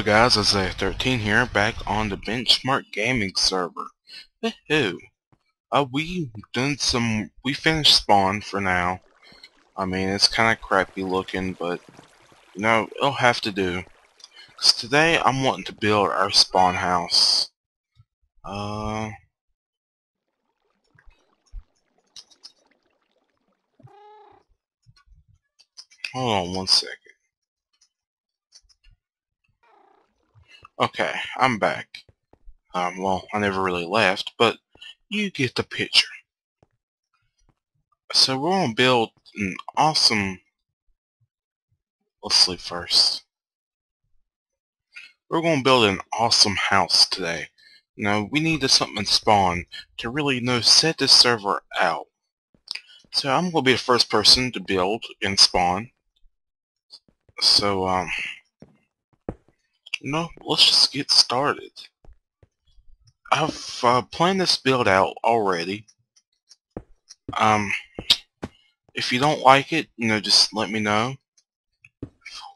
Hello guys, Isaiah13 here, back on the Benchmark Gaming server. Woohoo! We finished spawn for now. I mean, it's kind of crappy looking, but you know, it'll have to do. Cause today I'm wanting to build our spawn house. Hold on one second. Okay, I'm back. Well, I never really left, but you get the picture. So we're gonna build an awesome... Let's sleep first. We're gonna build an awesome house today. You know, we needed something to spawn to really, you know, set this server out. So I'm gonna be the first person to build and spawn. So, no, let's just get started. I've planned this build out already. If you don't like it, you know, just let me know.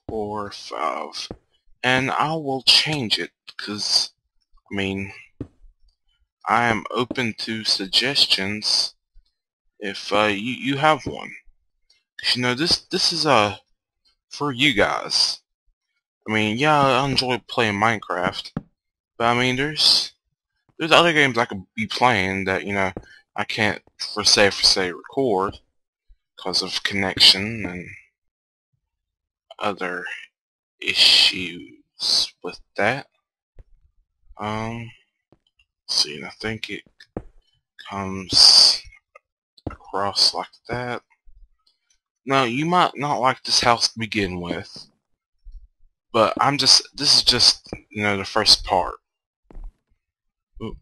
4, 5, and I will change it because, I mean, I am open to suggestions if you have one. Cause you know, this is for you guys. I mean, yeah, I enjoy playing Minecraft, but I mean, there's other games I could be playing that, you know, I can't for say record because of connection and other issues with that. See, and I think it comes across like that. Now, you might not like this house to begin with. But this is just, you know, the first part. Oop.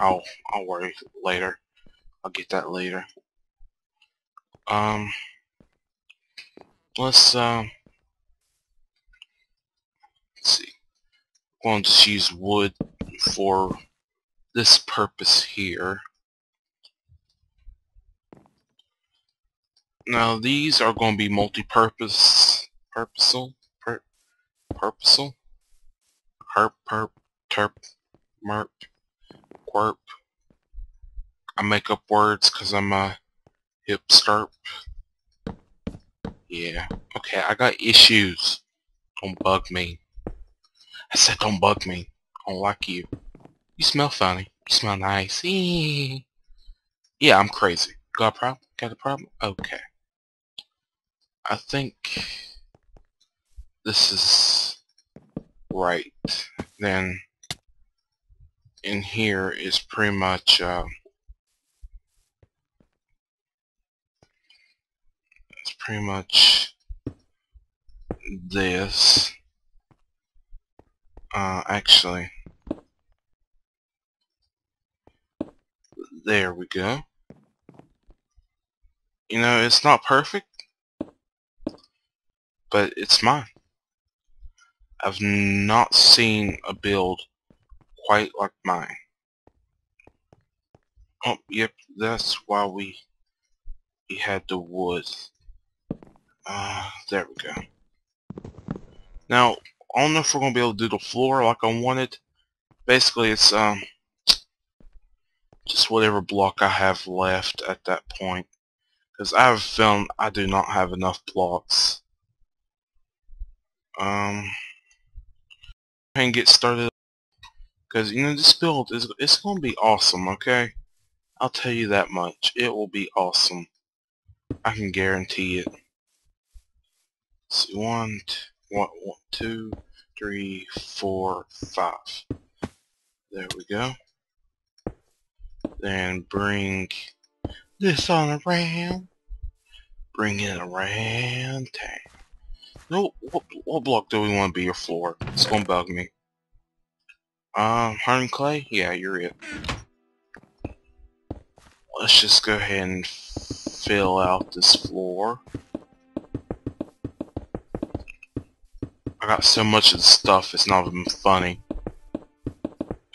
I'll worry later. I'll get that later. Let's see. I'm going to just use wood for this purpose here. Now these are going to be multi-purpose. I make up words because I'm a hipster. Yeah. Okay, I got issues. Don't bug me. I said don't bug me. I don't like you. You smell funny. You smell nice. Yeah, I'm crazy. Got a problem? Got a problem? Okay. I think... this is right. Then in here is pretty much it's pretty much this. Actually, there we go. You know, it's not perfect, but it's mine. I've not seen a build quite like mine. Oh, yep, that's why we had the wood. There we go. Now, I don't know if we're gonna be able to do the floor like I wanted. Basically, it's just whatever block I have left at that point, because I've found I do not have enough blocks. And get started, because you know this build it's gonna be awesome. Okay, I'll tell you that much. It will be awesome. I can guarantee it. Let's see, 1, 2, 3, 4, 5. There we go. Then bring this on around. Bring it around. No, what block do we want to be your floor? It's gonna bug me. Iron clay? Yeah, you're it. Let's just go ahead and fill out this floor. I got so much of the stuff, it's not even funny.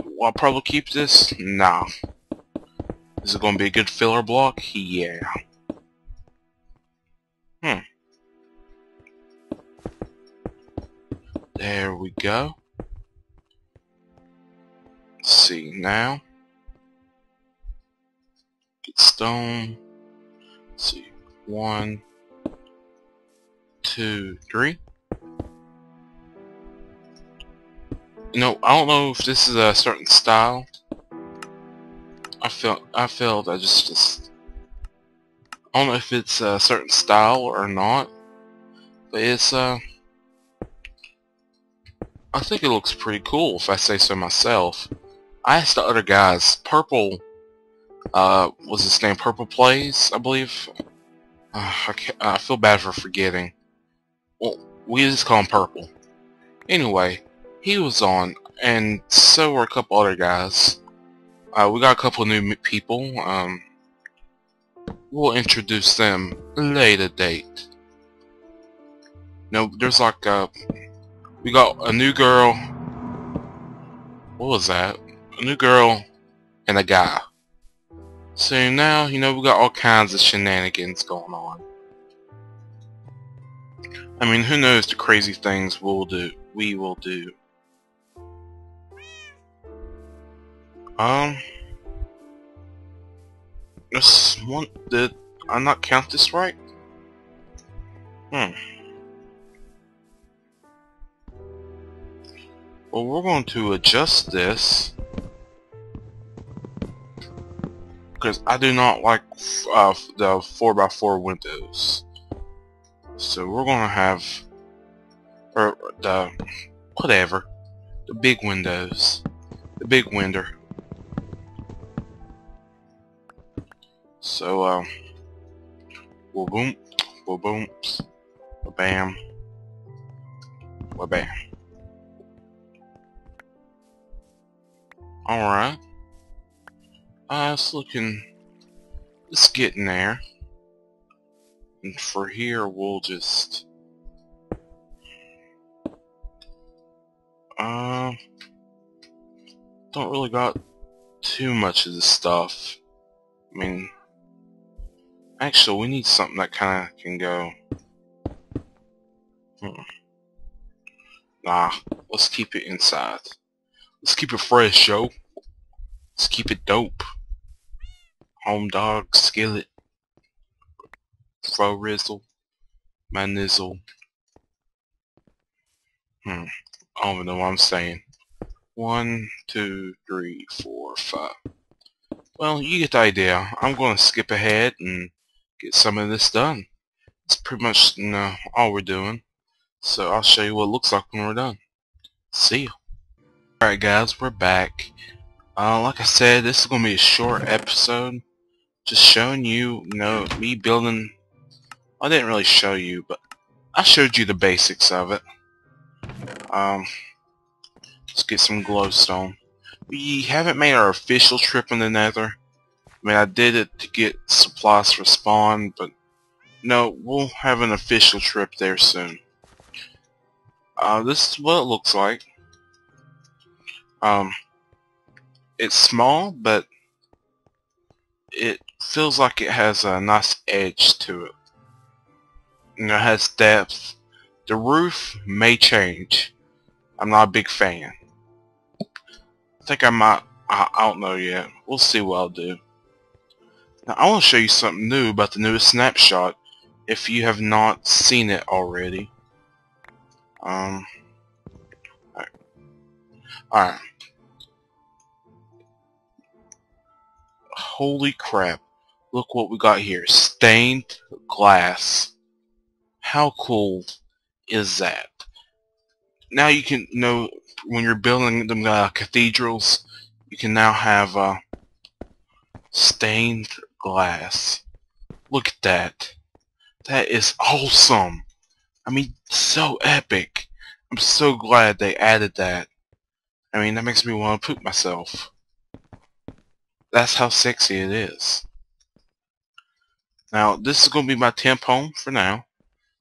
Will I probably keep this? Nah. Is it gonna be a good filler block? Yeah. There we go. Let's see now. Get stone. Let's see. 1, 2, 3. No, I don't know if this is a certain style. I failed. I just I don't know if it's a certain style or not, but it's I think it looks pretty cool, if I say so myself. I asked the other guys. Purple was his name? Purple Plays, I believe. I feel bad for forgetting. Well, we just call him Purple. Anyway, he was on, and so were a couple other guys. We got a couple new people. We'll introduce them later date. No, there's like a... We got a new girl. What was that? A new girl and a guy. So now, you know, we got all kinds of shenanigans going on. I mean, who knows the crazy things we will do. Did I not count this right? Well, we're going to adjust this, because I do not like the 4x4 windows. So we're going to have, or the, whatever, the big windows, the big window. So, boom, boom, bam, bam. Alright. It's looking... It's getting there. And for here, we'll just... Don't really got too much of this stuff. I mean... Actually, we need something that kinda can go... Nah, let's keep it inside. Let's keep it fresh, yo. Let's keep it dope. Home dog, skillet, fro rizzle, my nizzle. I don't even know what I'm saying. 1, 2, 3, 4, 5. Well, you get the idea. I'm gonna skip ahead and get some of this done. It's pretty much all we're doing. So I'll show you what it looks like when we're done. See ya. Alright guys, we're back. Like I said, this is going to be a short episode, just showing you, me building. I didn't really show you, but I showed you the basics of it. Let's get some glowstone. We haven't made our official trip in the nether. I mean, I did it to get supplies for spawn, but no, we'll have an official trip there soon. This is what it looks like. It's small, but it feels like it has a nice edge to it. You know, it has depth. The roof may change. I'm not a big fan. I think I might. I don't know yet. We'll see what I'll do. Now, I want to show you something new about the newest snapshot, if you have not seen it already. Alright. Holy crap, look what we got here. Stained glass. How cool is that? Now you can when you're building them cathedrals, you can now have stained glass. Look at that. That is awesome. I mean, so epic. I'm so glad they added that. I mean, that makes me want to poop myself. That's how sexy it is. Now, this is going to be my temp home for now.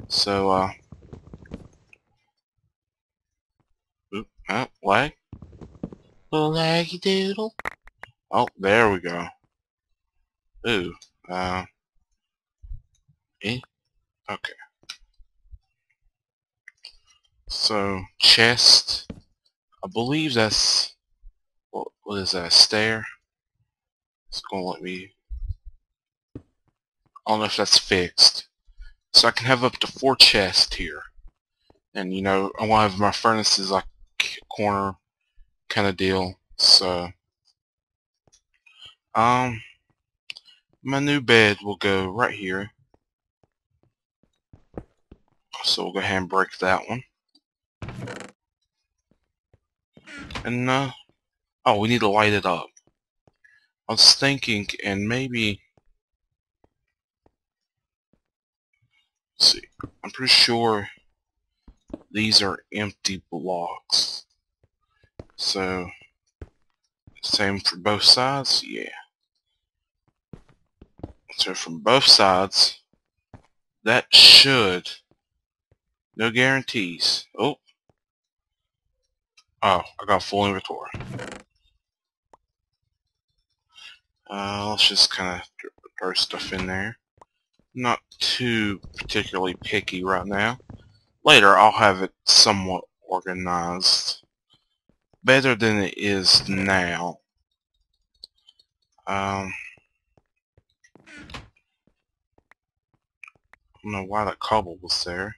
So, lag. Little laggy doodle. Oh, there we go. Ooh. Okay. So chest, I believe that's what is that, a stair? It's gonna let me, I don't know if that's fixed. So I can have up to 4 chests here. And you know, I wanna have my furnaces like corner kinda deal, so my new bed will go right here. So we'll go ahead and break that one. And oh, we need to light it up. I was thinking, and maybe, let's see, I'm pretty sure these are empty blocks. So same for both sides, yeah. So from both sides, that should, no guarantees. Oh, I got full inventory. Let's just kind of throw stuff in there. Not too particularly picky right now. Later, I'll have it somewhat organized, better than it is now. I don't know why that cobble was there.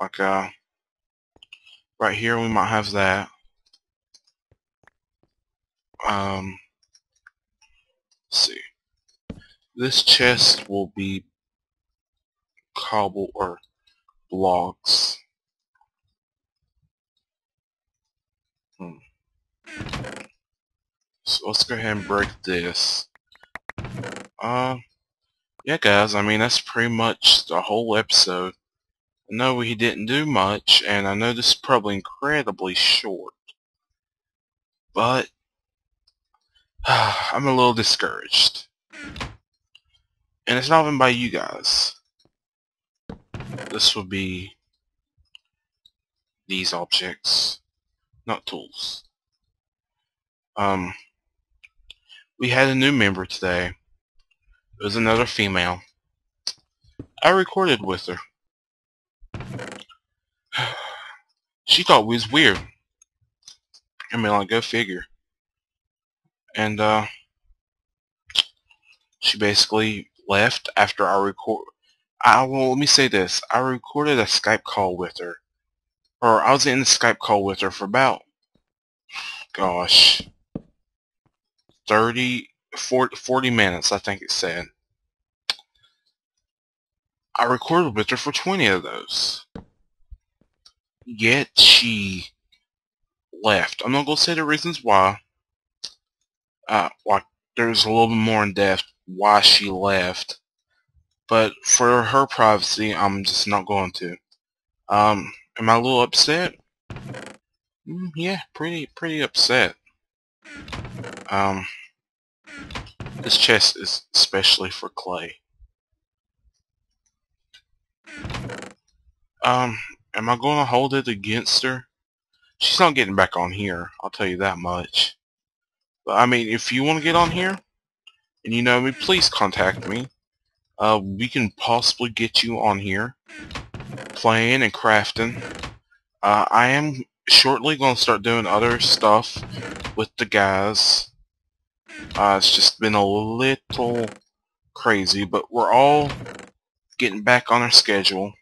Like, right here we might have that. Let's see. This chest will be cobble or blocks. So let's go ahead and break this. Yeah, guys, I mean, that's pretty much the whole episode. I know we didn't do much, and I know this is probably incredibly short, but I'm a little discouraged. And it's not even by you guys. This will be these objects, not tools. We had a new member today. It was another female. I recorded with her. She thought we was weird. I mean, like, go figure. And she basically left after I record. Well, let me say this. I recorded a Skype call with her, or I was in the Skype call with her for about, gosh, 40 minutes, I think it said. I recorded with her for 20 of those. Yet she left. I'm not going to say the reasons why. Like, there's a little bit more in depth why she left. But for her privacy, I'm just not going to. Am I a little upset? Yeah, pretty upset. This chest is especially for clay. Am I going to hold it against her? She's not getting back on here, I'll tell you that much. But I mean, if you want to get on here, and you know me, please contact me. We can possibly get you on here, playing and crafting. I am shortly going to start doing other stuff with the guys. It's just been a little crazy, but we're all getting back on our schedule.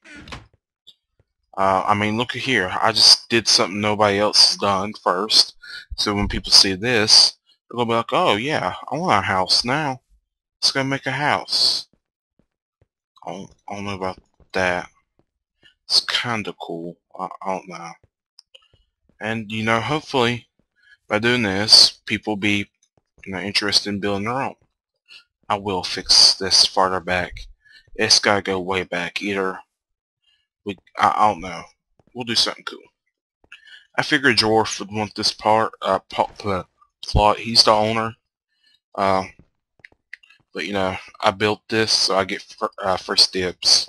I mean, look at here. I just did something nobody else has done first. So when people see this, they're going to be like, oh yeah, I want a house now. Let's go make a house. I don't know about that. It's kind of cool. I don't know. And, you know, hopefully, by doing this, people be, you know, interested in building their own. I will fix this farther back. It's got to go way back. Either we, I don't know. We'll do something cool. I figured George would want this part, plot. He's the owner. But you know, I built this, so I get first dibs.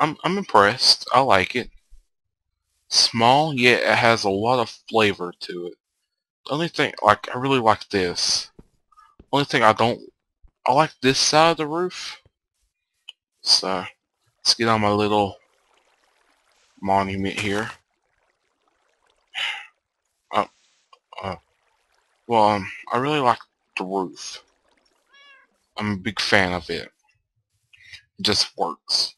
I'm impressed. I like it. Small, yet it has a lot of flavor to it. The only thing, like, I really like this. Only thing I don't, I like this side of the roof. So Let's get on my little monument here. I really like the roof. I'm a big fan of it. It just works.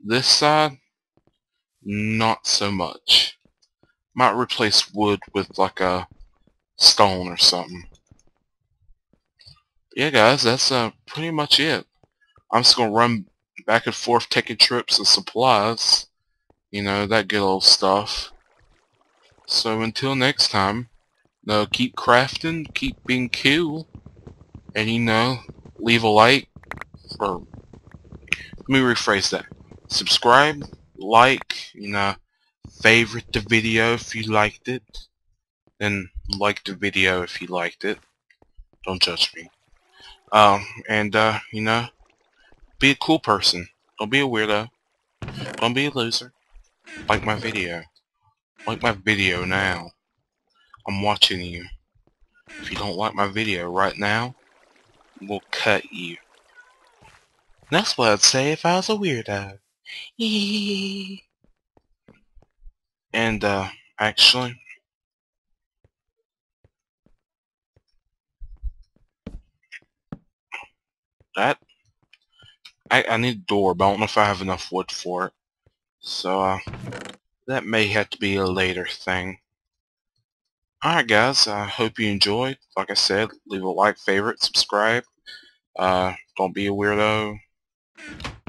This side, not so much. Might replace wood with like a stone or something. Yeah, guys, that's pretty much it. I'm just gonna run back and forth taking trips and supplies, you know, that good old stuff. So until next time, keep crafting, keep being cool, and you know, leave a like, or let me rephrase that. Subscribe, like, you know, favorite the video if you liked it, and like the video if you liked it. Don't judge me. You know, be a cool person. Don't be a weirdo. Don't be a loser. Like my video. Like my video now. I'm watching you. If you don't like my video right now, we'll cut you. That's what I'd say if I was a weirdo. And, actually, that, I need a door, but I don't know if I have enough wood for it. So, that may have to be a later thing. Alright guys, I hope you enjoyed. Like I said, leave a like, favorite, subscribe. Don't be a weirdo.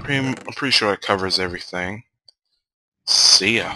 I'm pretty sure it covers everything. See ya.